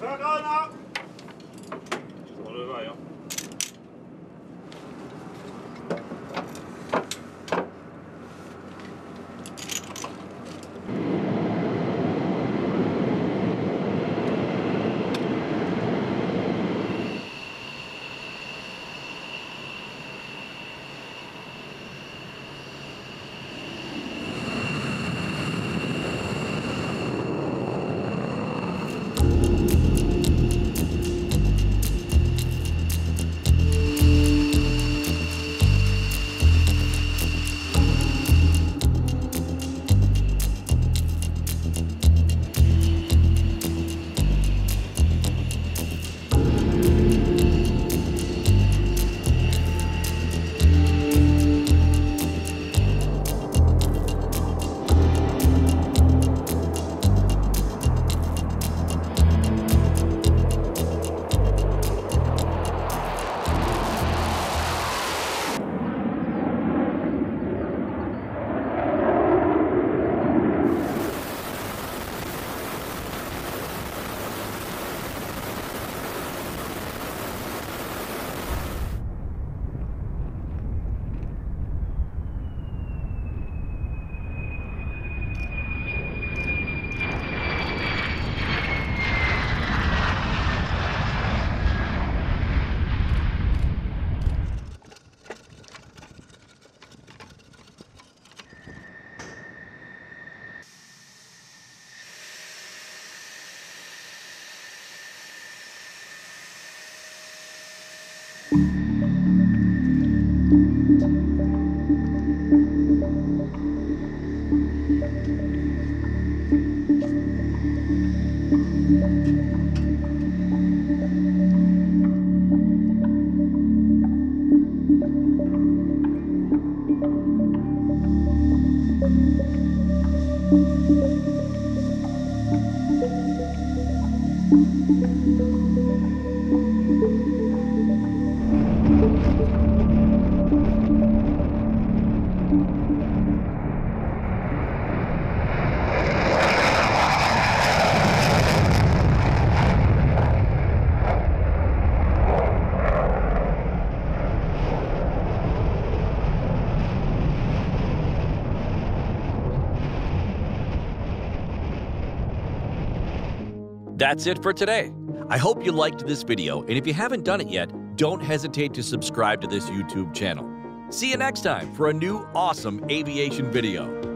Turn on up! All the way up. That's it for today. I hope you liked this video, and if you haven't done it yet, don't hesitate to subscribe to this YouTube channel. See you next time for a new awesome aviation video.